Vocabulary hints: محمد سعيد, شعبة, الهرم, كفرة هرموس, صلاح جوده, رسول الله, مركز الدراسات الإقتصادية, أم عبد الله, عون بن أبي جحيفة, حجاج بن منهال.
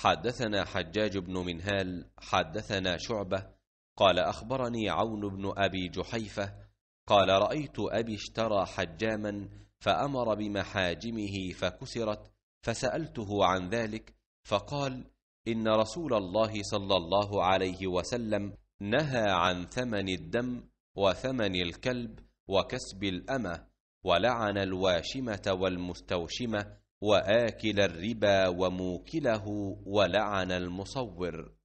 حدثنا حجاج بن منهال حدثنا شعبة قال أخبرني عون بن أبي جحيفة قال رأيت أبي اشترى حجاما فأمر بمحاجمه فكسرت، فسألته عن ذلك فقال إن رسول الله صلى الله عليه وسلم نهى عن ثمن الدم وثمن الكلب وكسب الأمة، ولعن الواشمة والمستوشمة وآكل الربا وموكله، ولعن المصور.